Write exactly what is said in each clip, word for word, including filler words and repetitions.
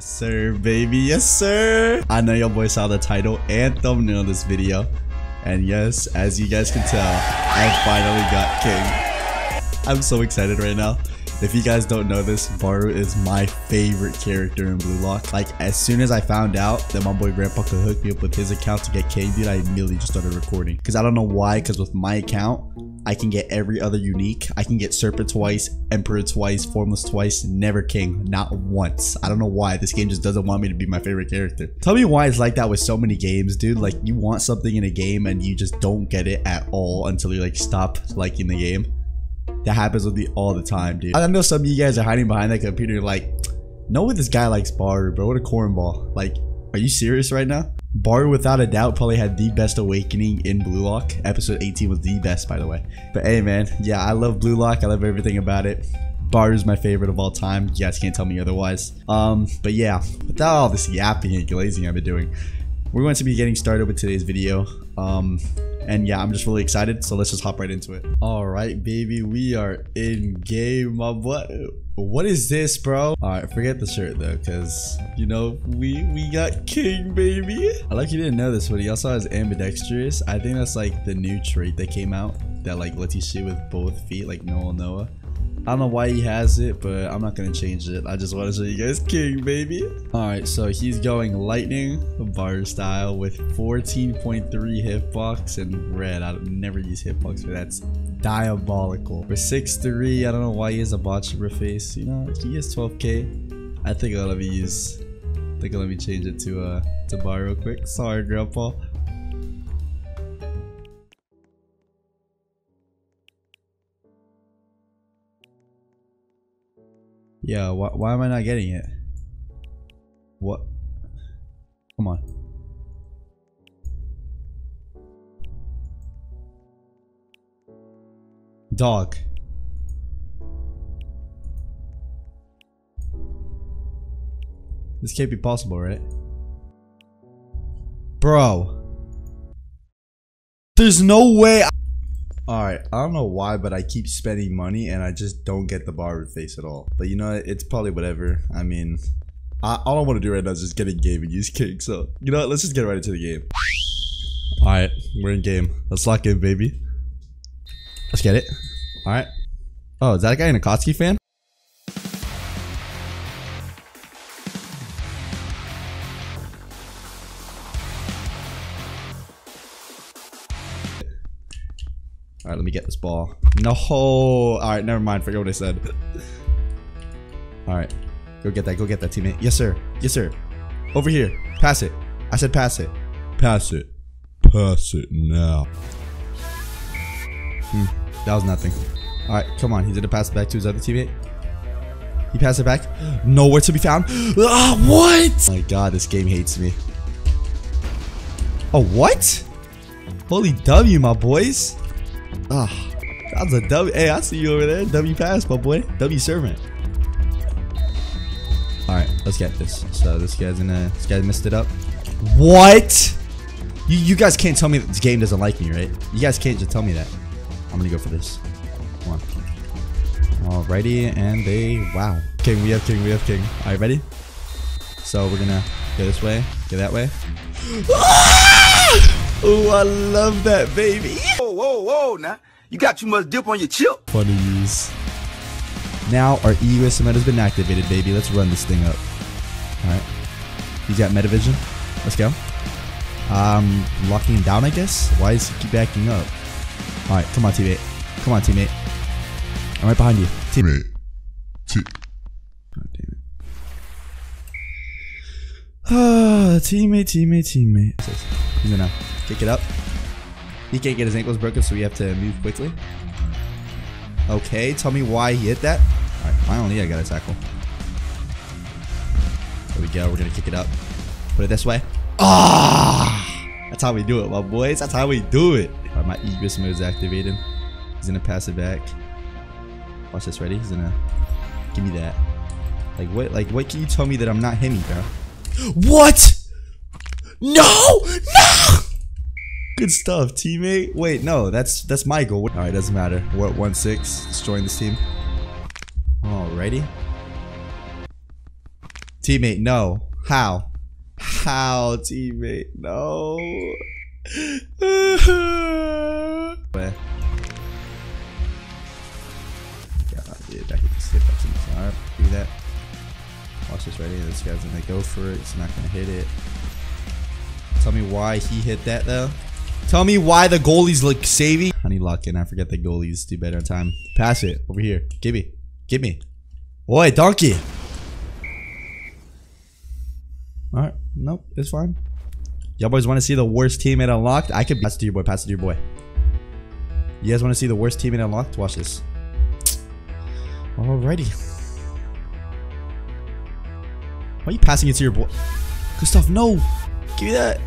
Yes sir, baby, yes sir. I know your boy saw the title and thumbnail of this video, and yes, as you guys can tell, I finally got king. I'm so excited right now. If you guys don't know this, Barou is my favorite character in Blue Lock. Like, as soon as I found out that my boy Grandpa could hook me up with his account to get king, dude, I immediately just started recording. Because I don't know why, because with my account, I can get every other unique. I can get Serpent twice, Emperor twice, Formless twice, never king, not once. I don't know why. This game just doesn't want me to be my favorite character. Tell me why it's like that with so many games, dude. Like, you want something in a game and you just don't get it at all until you, like, stop liking the game. That happens with me all the time, dude. I know some of you guys are hiding behind that computer like, no way this guy likes Barou, bro. What a cornball. Like, are you serious right now? Barou, without a doubt, probably had the best awakening in Blue Lock. Episode eighteen was the best, by the way. But hey, man. Yeah, I love Blue Lock. I love everything about it. Barou's my favorite of all time. You guys can't tell me otherwise. Um, But yeah, without all this yapping and glazing I've been doing, we're going to be getting started with today's video. Um... And yeah, I'm just really excited, so let's just hop right into it. All right, baby, we are in game, my boy. What is this, bro? All right, forget the shirt though, because you know we we got king, baby. I like you didn't know this, but he also has ambidextrous. I think that's like the new trait that came out that like lets you shoot with both feet, like Noel Noah. I don't know why he has it, but I'm not gonna change it. I just want to show you guys king, baby. All right, so he's going lightning bar style with fourteen point three hitbox and red. I never use hitbox, but that's diabolical. For six three, I don't know why he has a botch rip face. You know, he has twelve K. I think I'll let me use. I think I'll let me change it to uh to bar real quick. Sorry, Grandpa. Yeah, why, why am I not getting it? What? Come on. Dog. This can't be possible, right? Bro. There's no way. Alright, I don't know why, but I keep spending money and I just don't get the Barou face at all. But you know, it's probably whatever. I mean, I, all I want to do right now is just get in game and use king. So, you know what? Let's just get right into the game. Alright, we're in game. Let's lock in, baby. Let's get it. Alright. Oh, is that guy an Akatsuki fan? Alright, let me get this ball. No! Alright, never mind. Forget what I said. Alright. Go get that. Go get that, teammate. Yes, sir. Yes, sir. Over here. Pass it. I said pass it. Pass it. Pass it now. Hmm. That was nothing. Alright, come on. He's going to pass it back to his other teammate. He passed it back. Nowhere to be found. Ah, what? Oh my god, this game hates me. Oh, what? Holy W, my boys. Ah, that's a W. Hey, I see you over there. W pass, my boy. W servant. All right, let's get this. So this guy's gonna. This guy messed it up. What? You you guys can't tell me that this game doesn't like me, right? You guys can't just tell me that. I'm gonna go for this. Come on. Alrighty, and they. Wow. King, we have king, we have king. All right, ready? So we're gonna go this way, go that way. Oh, I love that, baby. Whoa, whoa, whoa, now. You got too much dip on your chip. Funnies. Now our E U S M has been activated, baby. Let's run this thing up. All right. He's got Metavision. Let's go. Um, locking him down, I guess. Why is he keep backing up? All right, come on, teammate. Come on, teammate. I'm right behind you. Teammate. Te oh, damn it. Ah, teammate, teammate, teammate. He's gonna kick it up. He can't get his ankles broken, so we have to move quickly. Okay, tell me why he hit that. Alright, finally I got a tackle. There we go, we're gonna kick it up. Put it this way. Ah! That's how we do it, my boys. That's how we do it. Alright, my Egress mode is activated. He's gonna pass it back. Watch this, ready? He's gonna give me that. Like what like what can you tell me that I'm not hitting, bro? What? No! No! Good stuff, teammate. Wait, no, that's that's my goal. Alright, doesn't matter. We're at one six, destroying this team. Alrighty. Teammate, no. How? How, teammate? No. Where? God, dude, I can slip up to the side. Do that. Watch this right here. This guy's gonna go for it. It's not gonna hit it. Tell me why he hit that though. Tell me why the goalie's like saving. I need lock in. I forget the goalies do better on time. Pass it over here. Give me. Give me. Boy, donkey. All right. Nope. It's fine. Y'all boys want to see the worst teammate unlocked? I could pass it to your boy. Pass it to your boy. You guys want to see the worst teammate unlocked? Watch this. Alrighty. Why are you passing it to your boy? Good stuff. No. Give me that.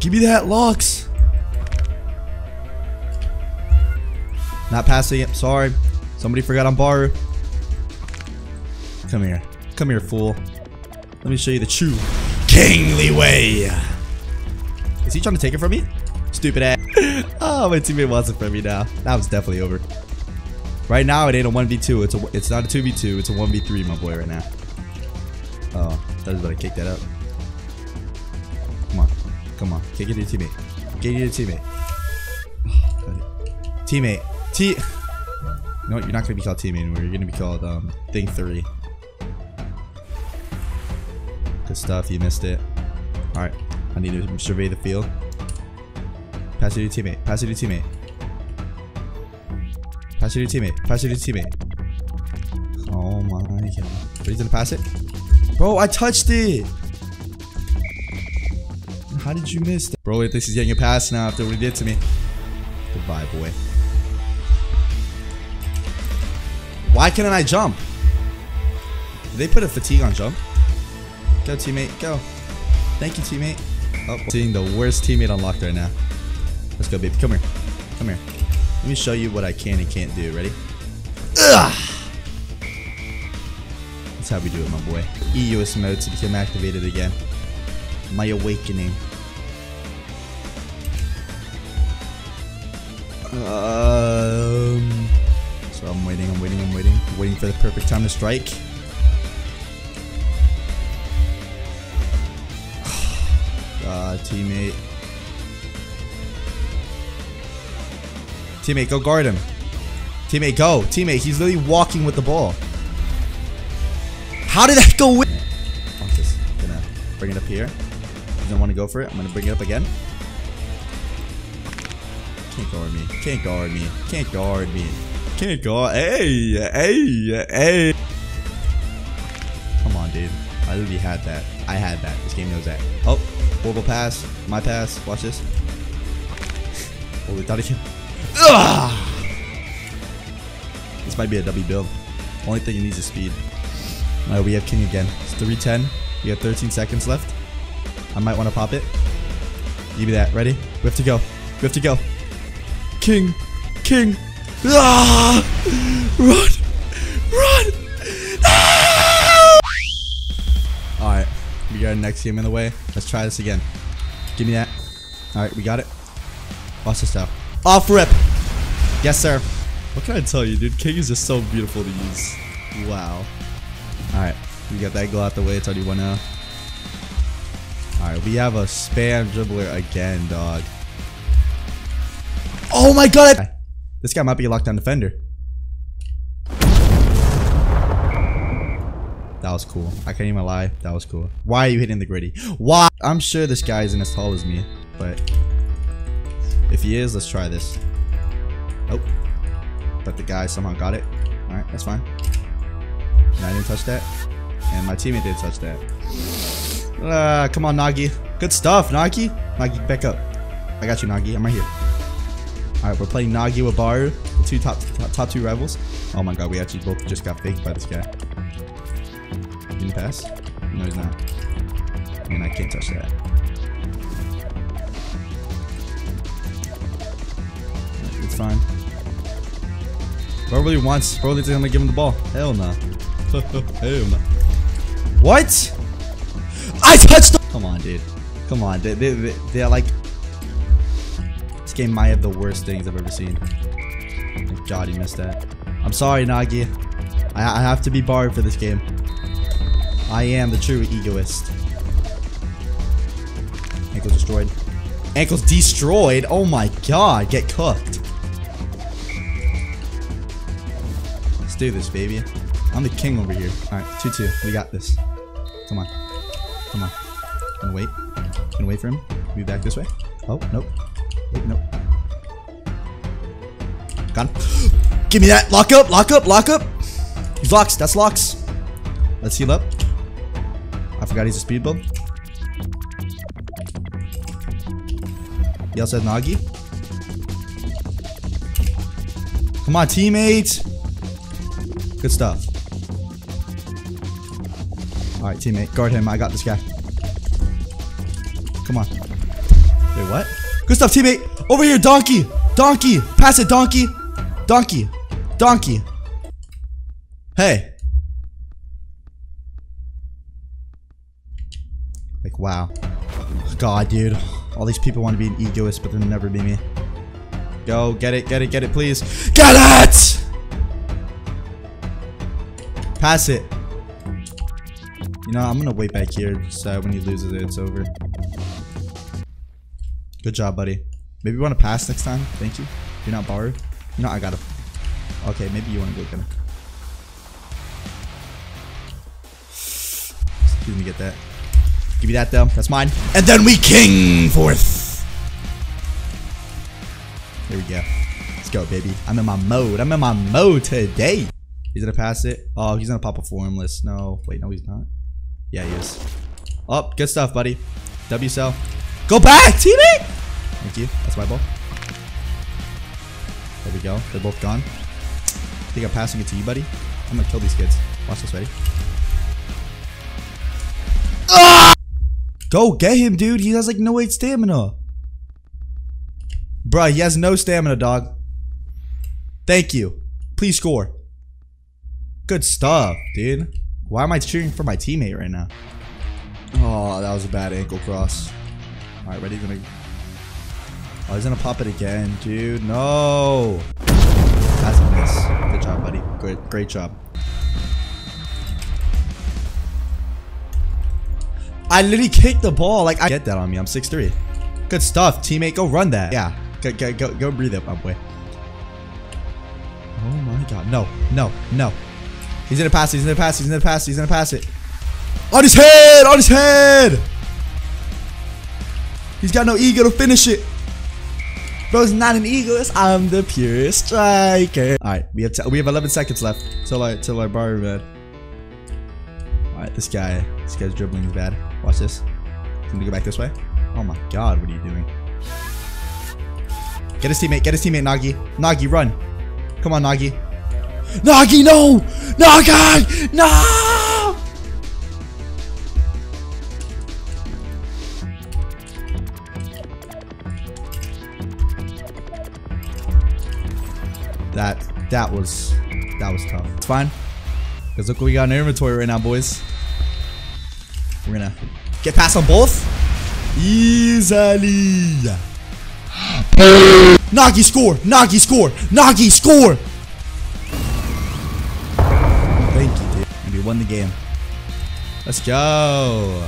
Give me that, Locks. Not passing it. Sorry. Somebody forgot on Barou. Come here. Come here, fool. Let me show you the true kingly way. Is he trying to take it from me? Stupid ass. Oh, my teammate wants it from me now. That was definitely over. Right now, it ain't a one v two. It's a, it's not a two v two. It's a one v three, my boy, right now. Oh, I was about to kick that up. Come on, come on, kick it to your teammate. Get it to your teammate. Teammate, T. No, you're not gonna be called teammate anymore. You're gonna be called um thing three. Good stuff. You missed it. All right, I need to survey the field. Pass it to your teammate. Pass it to your teammate. Pass it to your teammate. Pass it to your teammate. Oh my god! Are you gonna pass it? Bro, I touched it. How did you miss that? Bro, he thinks he's getting a pass now after what he did to me. Goodbye, boy. Why can't I jump? Did they put a fatigue on jump? Go, teammate. Go. Thank you, teammate. Oh, I'm seeing the worst teammate unlocked right now. Let's go, baby. Come here. Come here. Let me show you what I can and can't do. Ready? Ugh! That's how we do it, my boy. E U S M mode to become activated again. My awakening. Um, so I'm waiting, I'm waiting, I'm waiting. Waiting for the perfect time to strike. God, teammate. Teammate, go guard him. Teammate, go. Teammate, he's literally walking with the ball. How did that go with? I'm just gonna bring it up here. I don't want to go for it. I'm gonna bring it up again. Can't guard me. Can't guard me. Can't guard me. Can't guard. Hey, hey, hey. Come on, dude. I literally had that. I had that. This game knows that. Oh, horrible pass. My pass. Watch this. Holy, thought it came. Ugh! This might be a W build. Only thing it needs is speed. All right, we have King again. It's three ten. We have thirteen seconds left. I might want to pop it. Give me that. Ready? We have to go. We have to go. King. King. Ah! Run. Run. Ah! Alright. We got our next game in the way. Let's try this again. Give me that. Alright, we got it. Watch this out. Off rip. Yes, sir. What can I tell you, dude? King is just so beautiful to use. Wow. Alright. We got that goal out the way. It's already one oh. Alright, we have a spam dribbler again, dog. Oh my god! This guy might be a lockdown defender. That was cool. I can't even lie. That was cool. Why are you hitting the gritty? Why? I'm sure this guy isn't as tall as me, but if he is, let's try this. Nope. But the guy somehow got it. Alright, that's fine. And I didn't touch that. And my teammate did touch that. Uh, come on, Nagi. Good stuff, Nagi. Nagi, back up. I got you, Nagi. I'm right here. All right, we're playing Nagi with Barou, the two top, top top two rivals. Oh my god, we actually both just got faked by this guy. Can you pass? No, he's not. I mean, I can't touch that. It's fine. Barou really wants. Barou is gonna give him the ball. Hell no. Nah. Hell no. Nah. What? I touched the- Come on, dude. Come on. They, they, they, they're like... This game might have the worst things I've ever seen. Thank god he missed that. I'm sorry, Nagi. I, I have to be Barou for this game. I am the true egoist. Ankle destroyed. Ankle's destroyed? Oh my god, get cooked. Let's do this, baby. I'm the king over here. Alright, two two. We got this. Come on. Come on. Gonna wait. Gonna wait for him. Move back this way. Oh, nope. Wait, nope. Got him. Give me that. Lock up, lock up, lock up. He's locks. That's locks. Let's heal up. I forgot he's a speed build. He also has Nagi. Come on, teammates. Good stuff. Alright, teammate. Guard him. I got this guy. Come on. Wait, what? Good stuff, teammate. Over here, donkey. Donkey. Pass it, donkey. Donkey. Donkey. Hey. Like, wow. God, dude. All these people want to be an egoist, but they'll never be me. Go, get it, get it, get it, please. Get it! Pass it. You know, I'm going to wait back here so when he loses it, it's over. Good job, buddy. Maybe you want to pass next time? Thank you. You're not Barou. You know, I got him. Okay, maybe you want to go get him. Let me get that. Give me that though, that's mine. And then we king forth. There we go. Let's go, baby. I'm in my mode. I'm in my mode today. He's gonna pass it. Oh, he's gonna pop a formless. No, wait, no, he's not. Yeah, he is. Oh, good stuff, buddy. W cell. Go back, teammate! Thank you. That's my ball. There we go. They're both gone. I think I'm passing it to you, buddy. I'm gonna kill these kids. Watch this, ready? Go get him, dude. He has like no eight stamina. Bruh, he has no stamina, dog. Thank you. Please score. Good stuff, dude. Why am I cheering for my teammate right now? Oh, that was a bad ankle cross. Alright, ready? Gonna... Oh, he's gonna pop it again, dude. No. That's a miss. Good job, buddy. Great, great job. I literally kicked the ball. Like, I get that on me. I'm six three. Good stuff, teammate. Go run that. Yeah. Go, go, go, go breathe up, my boy. Oh my god. No, no, no. He's gonna pass it. He's gonna pass it. He's gonna pass it. He's gonna pass it. On his head. On his head. He's got no ego to finish it. Bro's not an egoist. I'm the purest striker. All right, we have we have eleven seconds left till I till I borrow red. All right, this guy. This guy's dribbling is bad. Watch this. Can we go back this way? Oh my god, what are you doing? Get his teammate, get his teammate, Nagi. Nagi, run. Come on, Nagi. Nagi, no! Nagi! No! That, that was, that was tough. It's fine. Because look what we got in our inventory right now, boys. We're gonna get past on both. Easily. Nagi score! Nagi score! Nagi score! Thank you, dude. And we won the game. Let's go.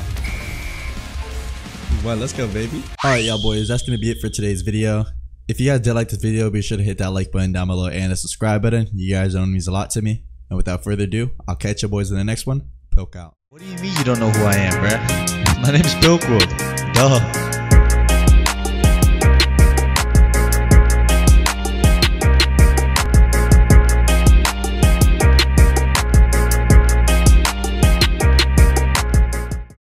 Well, let's go, baby. Alright, y'all boys. That's gonna be it for today's video. If you guys did like this video, be sure to hit that like button down below and the subscribe button. You guys don't mean a lot to me. And without further ado, I'll catch you boys in the next one. Pilk out. What do you mean you don't know who I am, bruh? My name's Pilwood. Duh.